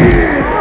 Yeah!